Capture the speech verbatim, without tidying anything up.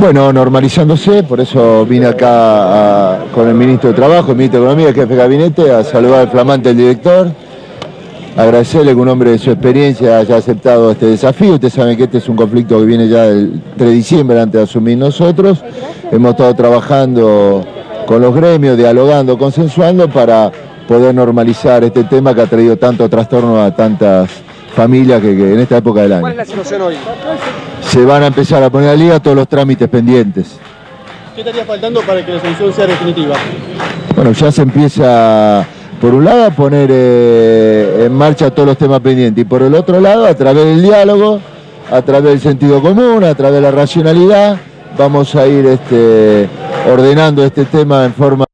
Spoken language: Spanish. Bueno, normalizándose, por eso vine acá a, con el ministro de Trabajo, el ministro de Economía, el jefe de gabinete, a saludar al flamante del director, agradecerle que un hombre de su experiencia haya aceptado este desafío. Ustedes saben que este es un conflicto que viene ya del tres de diciembre, antes de asumir nosotros. Hemos estado trabajando con los gremios, dialogando, consensuando para poder normalizar este tema que ha traído tanto trastorno a tantas familias que, que en esta época del año. ¿Cuál es la situación hoy? Se van a empezar a poner al día todos los trámites pendientes. ¿Qué estaría faltando para que la solución sea definitiva? Bueno, ya se empieza, por un lado, a poner eh, en marcha todos los temas pendientes, y por el otro lado, a través del diálogo, a través del sentido común, a través de la racionalidad, vamos a ir este, ordenando este tema en forma...